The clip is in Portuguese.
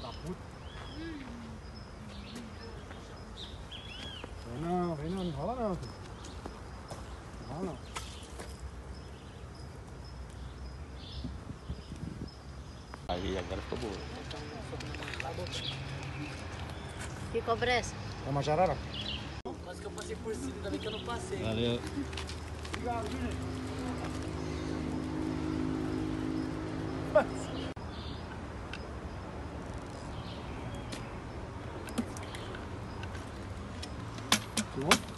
filho da puta. Vem não, não rola não, filho. Não rola não. Aí agora ficou boa. Que cobra é essa? É uma jararaca. Quase que eu passei por cima, ainda bem que eu não passei. Valeu. Obrigado, gente. Tudo bom?